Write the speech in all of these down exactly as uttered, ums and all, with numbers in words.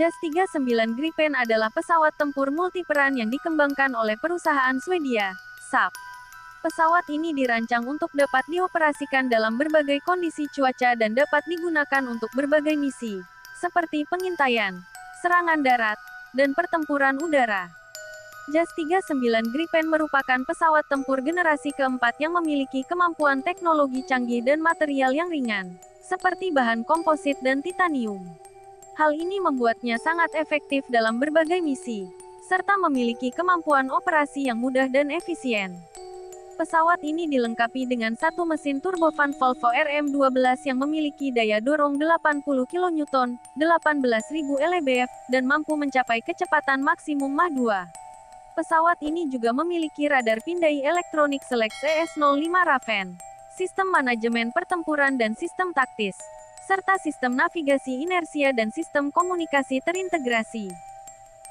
J A S tiga puluh sembilan Gripen adalah pesawat tempur multiperan yang dikembangkan oleh perusahaan Swedia, Saab. Pesawat ini dirancang untuk dapat dioperasikan dalam berbagai kondisi cuaca dan dapat digunakan untuk berbagai misi, seperti pengintaian, serangan darat, dan pertempuran udara. J A S tiga puluh sembilan Gripen merupakan pesawat tempur generasi keempat yang memiliki kemampuan teknologi canggih dan material yang ringan, seperti bahan komposit dan titanium. Hal ini membuatnya sangat efektif dalam berbagai misi, serta memiliki kemampuan operasi yang mudah dan efisien. Pesawat ini dilengkapi dengan satu mesin turbofan Volvo R M dua belas yang memiliki daya dorong delapan puluh kilowatt, delapan belas ribu pound-feet, dan mampu mencapai kecepatan maksimum Mach dua. Pesawat ini juga memiliki radar pindai elektronik SELEKS E S nol lima RAVEN, sistem manajemen pertempuran dan sistem taktis, serta sistem navigasi inersia dan sistem komunikasi terintegrasi.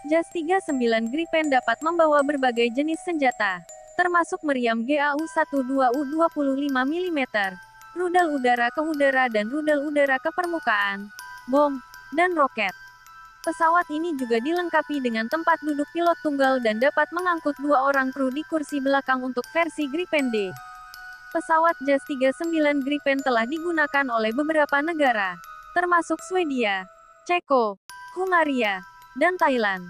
J A S tiga puluh sembilan Gripen dapat membawa berbagai jenis senjata, termasuk meriam G A U satu dua U dua puluh lima milimeter, rudal udara ke udara dan rudal udara ke permukaan, bom, dan roket. Pesawat ini juga dilengkapi dengan tempat duduk pilot tunggal dan dapat mengangkut dua orang kru di kursi belakang untuk versi Gripen D. Pesawat J A S tiga puluh sembilan Gripen telah digunakan oleh beberapa negara, termasuk Swedia, Ceko, Hungaria, dan Thailand.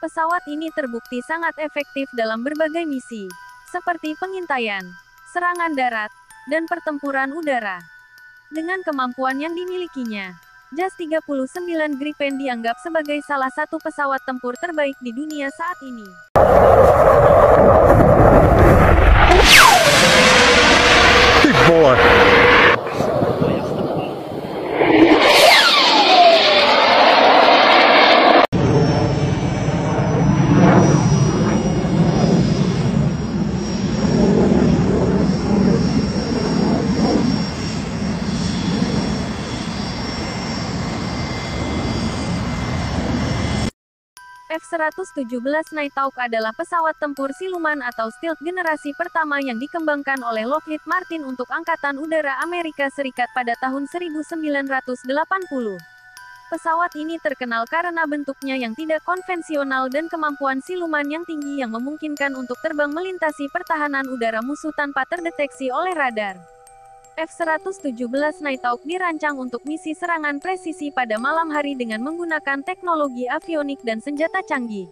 Pesawat ini terbukti sangat efektif dalam berbagai misi, seperti pengintaian, serangan darat, dan pertempuran udara. Dengan kemampuan yang dimilikinya, J A S tiga puluh sembilan Gripen dianggap sebagai salah satu pesawat tempur terbaik di dunia saat ini. F seratus tujuh belas Nighthawk adalah pesawat tempur siluman atau stealth generasi pertama yang dikembangkan oleh Lockheed Martin untuk Angkatan Udara Amerika Serikat pada tahun seribu sembilan ratus delapan puluh. Pesawat ini terkenal karena bentuknya yang tidak konvensional dan kemampuan siluman yang tinggi yang memungkinkan untuk terbang melintasi pertahanan udara musuh tanpa terdeteksi oleh radar. F seratus tujuh belas Nighthawk dirancang untuk misi serangan presisi pada malam hari dengan menggunakan teknologi avionik dan senjata canggih.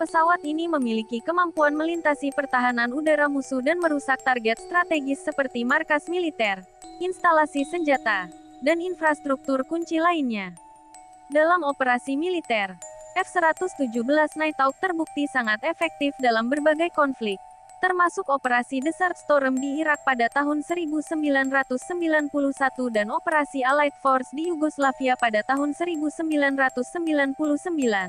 Pesawat ini memiliki kemampuan melintasi pertahanan udara musuh dan merusak target strategis seperti markas militer, instalasi senjata, dan infrastruktur kunci lainnya. Dalam operasi militer, F seratus tujuh belas Nighthawk terbukti sangat efektif dalam berbagai konflik, termasuk operasi Desert Storm di Irak pada tahun seribu sembilan ratus sembilan puluh satu dan operasi Allied Force di Yugoslavia pada tahun seribu sembilan ratus sembilan puluh sembilan.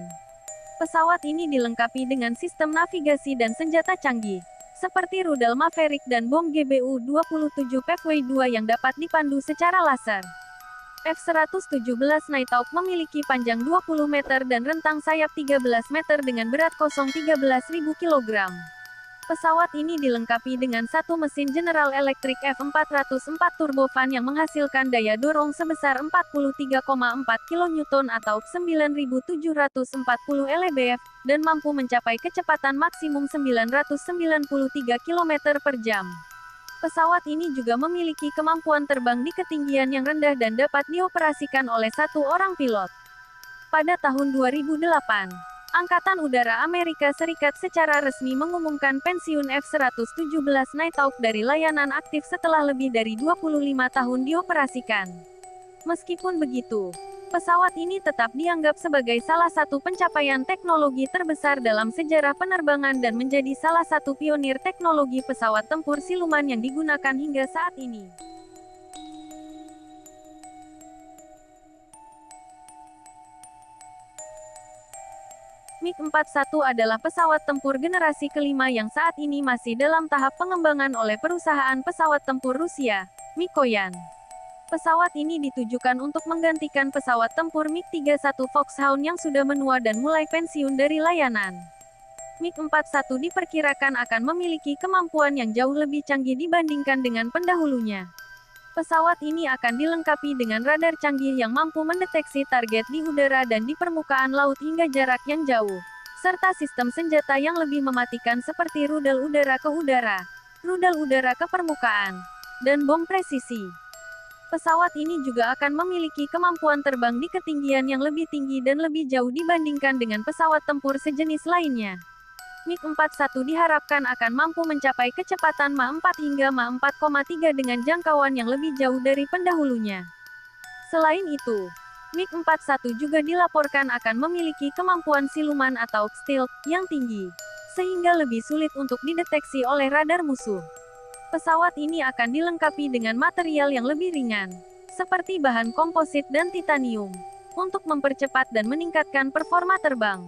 Pesawat ini dilengkapi dengan sistem navigasi dan senjata canggih, seperti rudal Maverick dan bom G B U dua puluh tujuh Paveway dua yang dapat dipandu secara laser. F seratus tujuh belas Nighthawk memiliki panjang dua puluh meter dan rentang sayap tiga belas meter dengan berat tiga belas ribu kilogram. Pesawat ini dilengkapi dengan satu mesin General Electric F empat nol empat turbofan yang menghasilkan daya dorong sebesar empat puluh tiga koma empat kilowatt atau sembilan ribu tujuh ratus empat puluh pound-feet dan mampu mencapai kecepatan maksimum sembilan ratus sembilan puluh tiga kilometer per jam. Pesawat ini juga memiliki kemampuan terbang di ketinggian yang rendah dan dapat dioperasikan oleh satu orang pilot. Pada tahun dua ribu delapan, Angkatan Udara Amerika Serikat secara resmi mengumumkan pensiun F seratus tujuh belas Nighthawk dari layanan aktif setelah lebih dari dua puluh lima tahun dioperasikan. Meskipun begitu, pesawat ini tetap dianggap sebagai salah satu pencapaian teknologi terbesar dalam sejarah penerbangan dan menjadi salah satu pionir teknologi pesawat tempur siluman yang digunakan hingga saat ini. MiG empat puluh satu adalah pesawat tempur generasi kelima yang saat ini masih dalam tahap pengembangan oleh perusahaan pesawat tempur Rusia, Mikoyan. Pesawat ini ditujukan untuk menggantikan pesawat tempur MiG tiga puluh satu Foxhound yang sudah menua dan mulai pensiun dari layanan. MiG empat puluh satu diperkirakan akan memiliki kemampuan yang jauh lebih canggih dibandingkan dengan pendahulunya. Pesawat ini akan dilengkapi dengan radar canggih yang mampu mendeteksi target di udara dan di permukaan laut hingga jarak yang jauh, serta sistem senjata yang lebih mematikan seperti rudal udara ke udara, rudal udara ke permukaan, dan bom presisi. Pesawat ini juga akan memiliki kemampuan terbang di ketinggian yang lebih tinggi dan lebih jauh dibandingkan dengan pesawat tempur sejenis lainnya. MiG empat puluh satu diharapkan akan mampu mencapai kecepatan Mach empat hingga Mach empat koma tiga dengan jangkauan yang lebih jauh dari pendahulunya. Selain itu, MiG empat puluh satu juga dilaporkan akan memiliki kemampuan siluman atau stealth yang tinggi, sehingga lebih sulit untuk dideteksi oleh radar musuh. Pesawat ini akan dilengkapi dengan material yang lebih ringan, seperti bahan komposit dan titanium, untuk mempercepat dan meningkatkan performa terbang.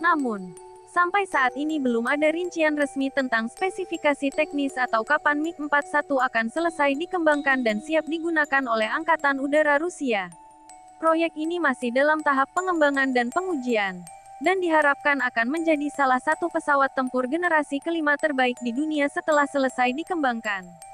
Namun, sampai saat ini belum ada rincian resmi tentang spesifikasi teknis atau kapan MiG empat puluh satu akan selesai dikembangkan dan siap digunakan oleh Angkatan Udara Rusia. Proyek ini masih dalam tahap pengembangan dan pengujian, dan diharapkan akan menjadi salah satu pesawat tempur generasi kelima terbaik di dunia setelah selesai dikembangkan.